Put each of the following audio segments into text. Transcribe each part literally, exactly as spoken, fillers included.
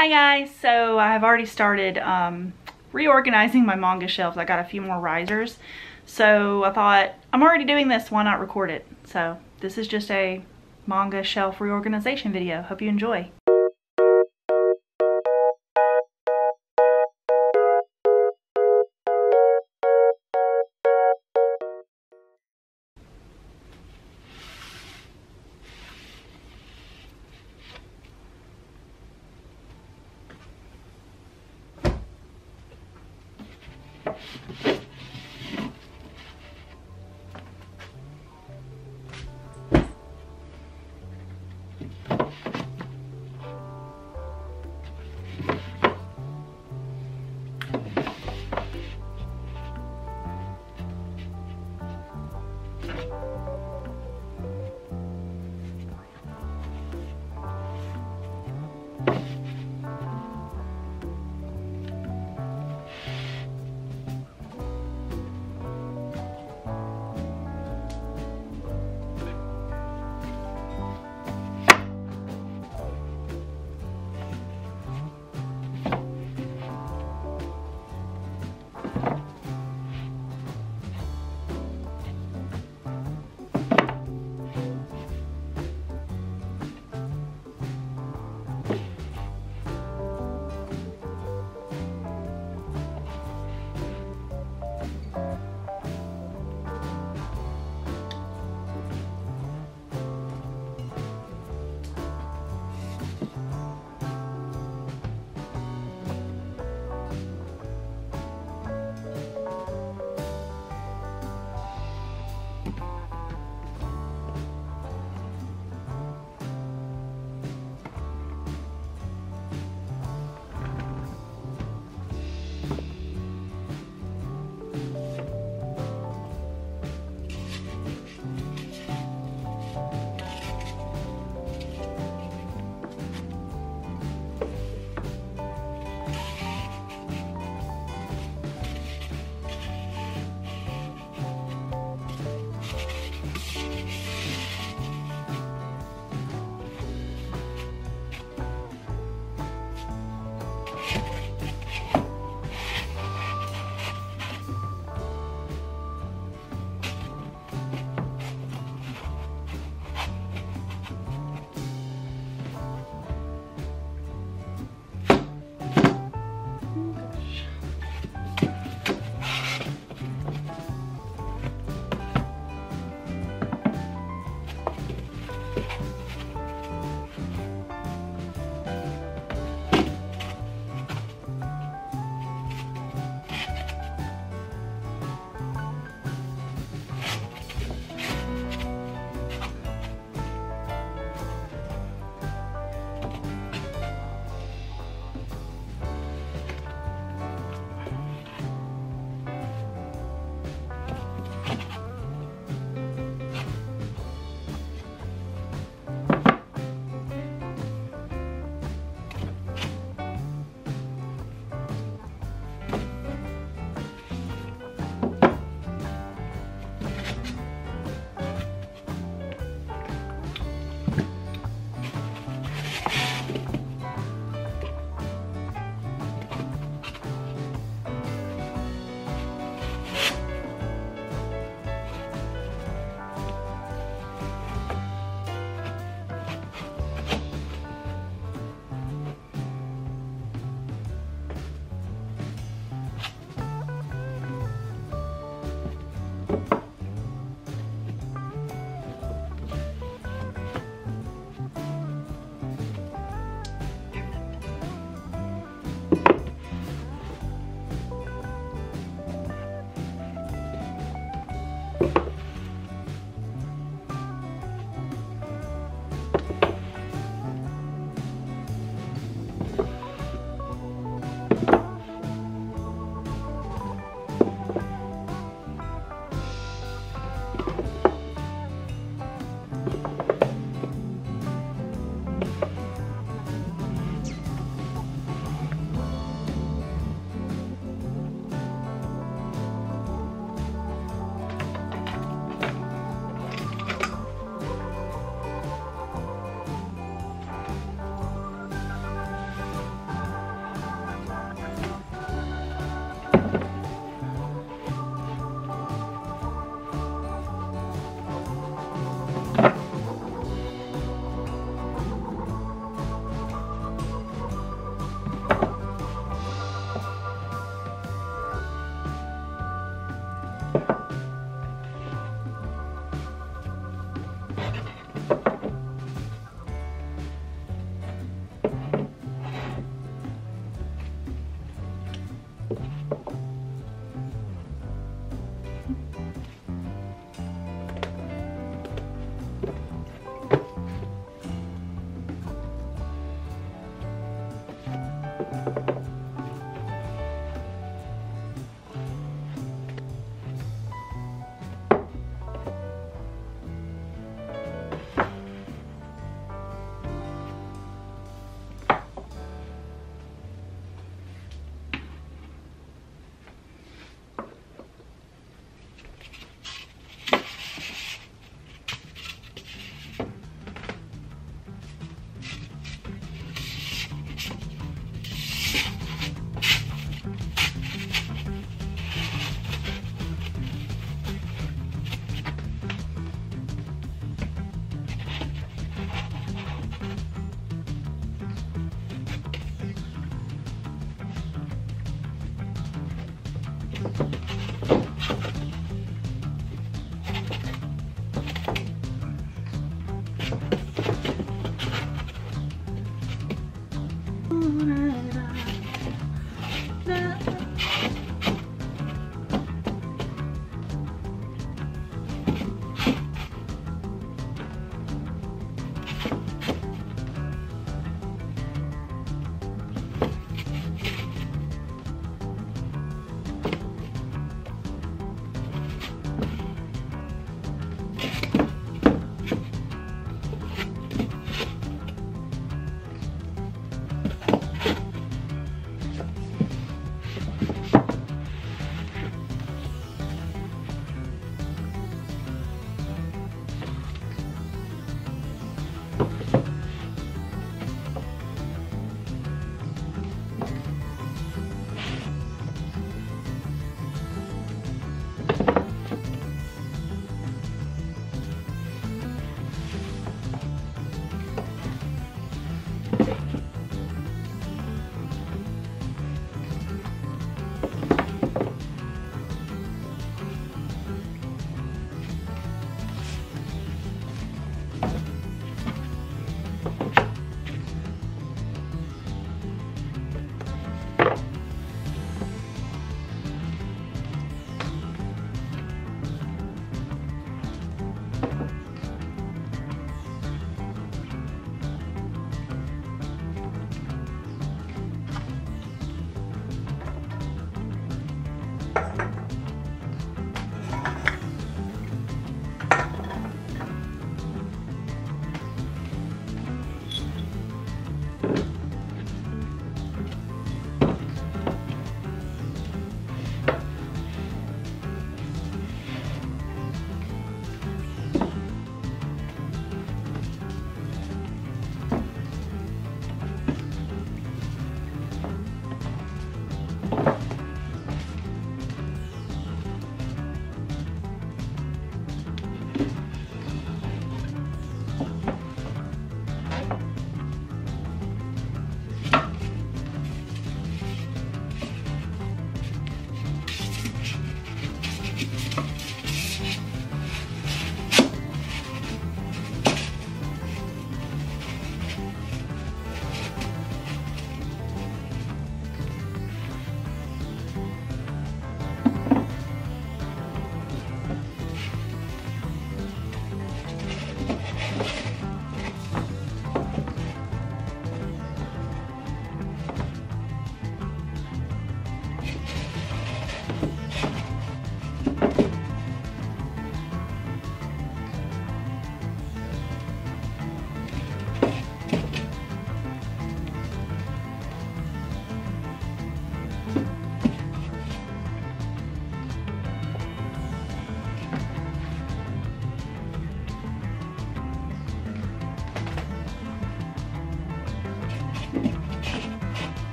Hi guys, so I've already started um, reorganizing my manga shelves. I got a few more risers, so I thought, I'm already doing this, why not record it? So this is just a manga shelf reorganization video. Hope you enjoy.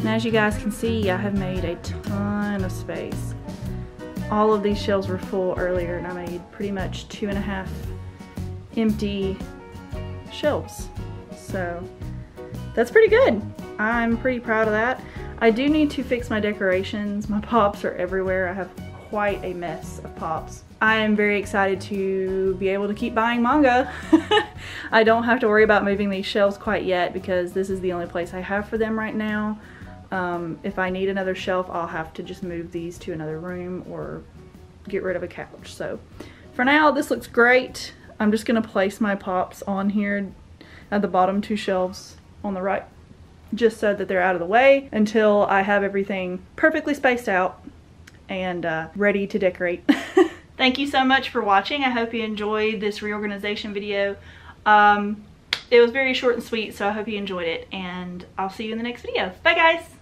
And as you guys can see, I have made a ton of space. All of these shelves were full earlier, and I made pretty much two and a half empty shelves. So that's pretty good. I'm pretty proud of that. I do need to fix my decorations. My pops are everywhere. I have quite a mess of pops. I am very excited to be able to keep buying manga. I don't have to worry about moving these shelves quite yet because this is the only place I have for them right now. Um, if I need another shelf, I'll have to just move these to another room or get rid of a couch. So for now, this looks great. I'm just gonna place my pops on here at the bottom two shelves on the right, just so that they're out of the way until I have everything perfectly spaced out and uh, ready to decorate. Thank you so much for watching. I hope you enjoyed this reorganization video. Um, it was very short and sweet, so I hope you enjoyed it, and I'll see you in the next video. Bye guys!